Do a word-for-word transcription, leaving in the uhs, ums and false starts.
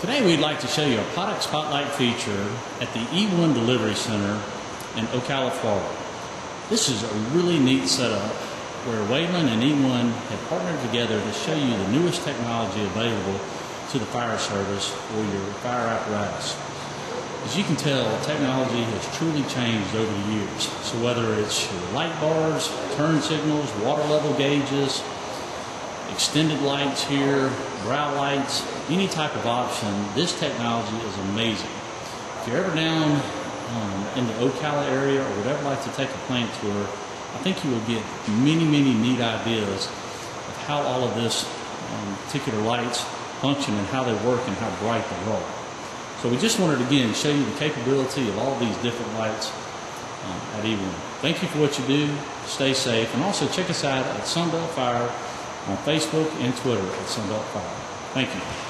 Today we'd like to show you a product spotlight feature at the E one Delivery Center in Ocala, Florida. This is a really neat setup where Whelen and E one have partnered together to show you the newest technology available to the fire service or your fire apparatus. As you can tell, technology has truly changed over the years. So whether it's your light bars, turn signals, water level gauges, extended lights here, brow lights, any type of option, this technology is amazing. If you're ever down um, in the Ocala area or would ever like to take a plant tour, I think you will get many, many neat ideas of how all of this um, particular lights function and how they work and how bright they are. So we just wanted to again show you the capability of all these different lights um, at E one. Thank you for what you do. Stay safe, and also check us out at Sunbelt Fire on Facebook and Twitter at Sunbelt Fire. Thank you.